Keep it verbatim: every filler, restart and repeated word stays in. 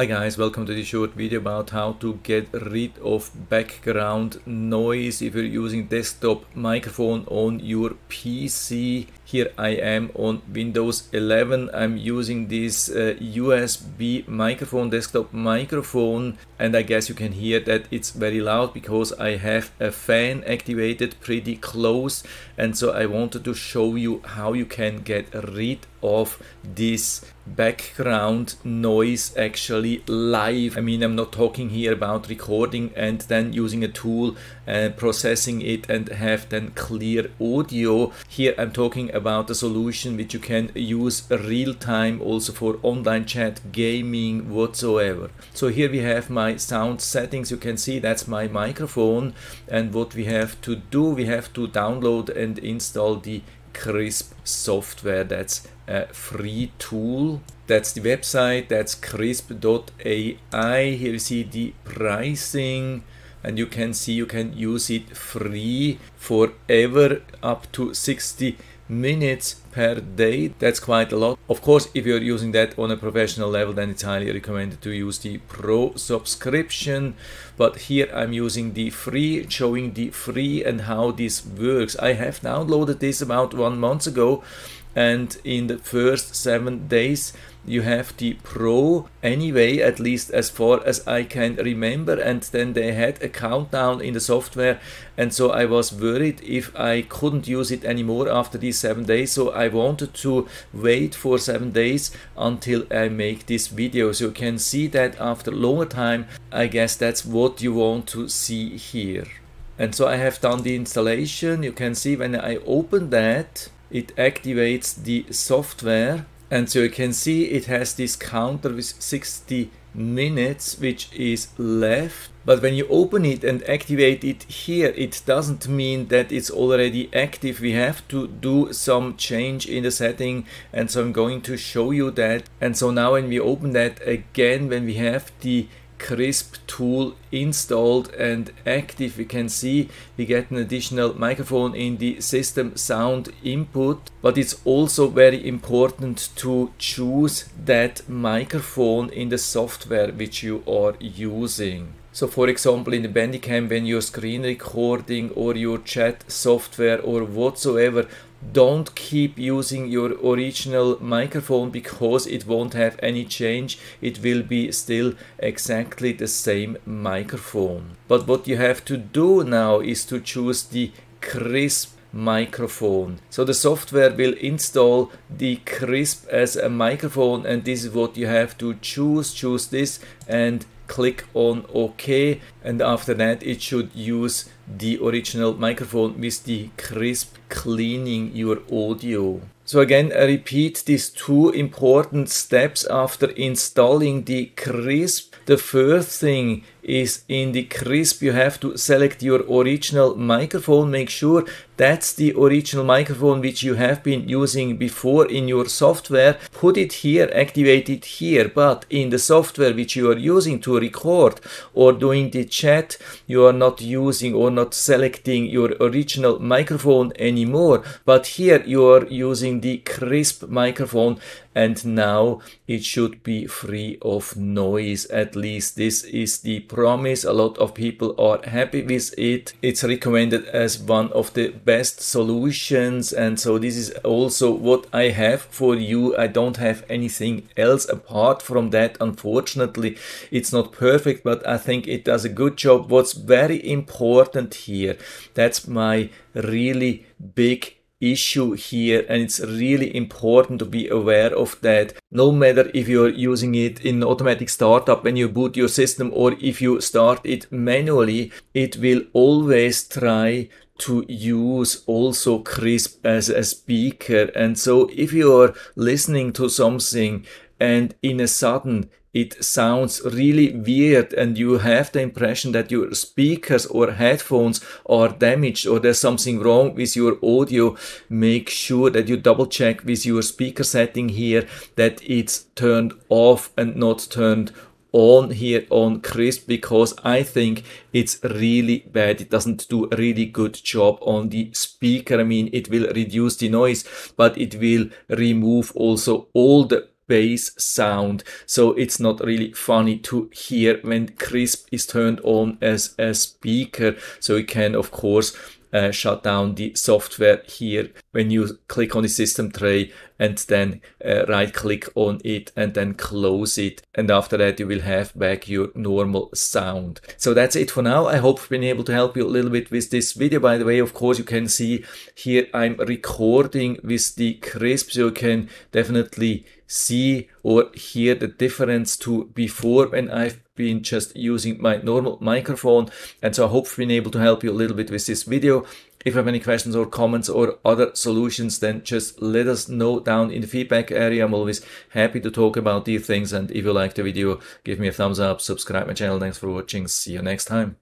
Hi guys, welcome to this short video about how to get rid of background noise if you're using desktop microphone on your P C. Here I am on Windows eleven. I'm using this uh, U S B microphone, desktop microphone, and I guess you can hear that it's very loud because I have a fan activated pretty close, and so I wanted to show you how you can get rid of this background noise actually live. I mean, I'm not talking here about recording and then using a tool and processing it and have then clear audio. Here I'm talking about a solution which you can use real time also for online chat, gaming, whatsoever. So here we have my sound settings. You can see that's my microphone, and what we have to do, we have to download and install the Krisp software. That's a free tool. That's the website, that's Krisp dot A I. Here you see the pricing, and you can see you can use it free forever up to sixty minutes per day. That's quite a lot. Of course, if you're using that on a professional level, then it's highly recommended to use the pro subscription, but here I'm using the free, showing the free and how this works. I have downloaded this about one month ago, and in the first seven days you have the pro anyway, at least as far as I can remember, and then they had a countdown in the software, and so I was worried if I couldn't use it anymore after these seven days, so I wanted to wait for seven days until I make this video. So you can see that after longer time, I guess that's what you want to see here. And so I have done the installation. You can see when I open that, it activates the software. And so you can see it has this counter with sixty minutes which is left, but when you open it and activate it here, it doesn't mean that it's already active. We have to do some change in the setting, and so I'm going to show you that. And so now when we open that again, when we have the Krisp tool installed and active, we can see we get an additional microphone in the system sound input, but it's also very important to choose that microphone in the software which you are using. So for example, in the Bandicam, when you're screen recording or your chat software or whatsoever, don't keep using your original microphone because it won't have any change. It will be still exactly the same microphone. But what you have to do now is to choose the Krisp microphone. So the software will install the Krisp as a microphone, and this is what you have to choose. Choose this and click on OK, and after that it should use the original microphone with the Krisp cleaning your audio. So again, I repeat these two important steps after installing the Krisp. The first thing is, in the Krisp you have to select your original microphone. Make sure that's the original microphone which you have been using before in your software. Put it here, activate it here, but in the software which you are using to record or doing the chat, you are not using or not selecting your original microphone anymore, but here you are using the Krisp microphone, and now it should be free of noise. At least this is the promise. A lot of people are happy with it. It's recommended as one of the best solutions, and so this is also what I have for you. I don't have anything else apart from that. Unfortunately, it's not perfect, but I think it does a good job. What's very important here, that's my really big issue here, and it's really important to be aware of that. No matter if you're using it in automatic startup when you boot your system or if you start it manually, it will always try to use also Krisp as a speaker. And so if you're listening to something and in a sudden it sounds really weird and you have the impression that your speakers or headphones are damaged or there's something wrong with your audio, make sure that you double check with your speaker setting here that it's turned off and not turned on here on Krisp, because I think it's really bad. It doesn't do a really good job on the speaker. I mean, it will reduce the noise, but it will remove also all the bass sound, so it's not really funny to hear when Krisp is turned on as a speaker. So you can of course uh, shut down the software here when you click on the system tray and then uh, right click on it and then close it, and after that you will have back your normal sound. So that's it for now. I hope I've been able to help you a little bit with this video. By the way, of course you can see here I'm recording with the Krisp, so you can definitely see or hear the difference to before when I've been just using my normal microphone. And so I hope I've been able to help you a little bit with this video. If you have any questions or comments or other solutions, then just let us know down in the feedback area. I'm always happy to talk about these things. And if you like the video, give me a thumbs up, subscribe my channel. Thanks for watching. See you next time.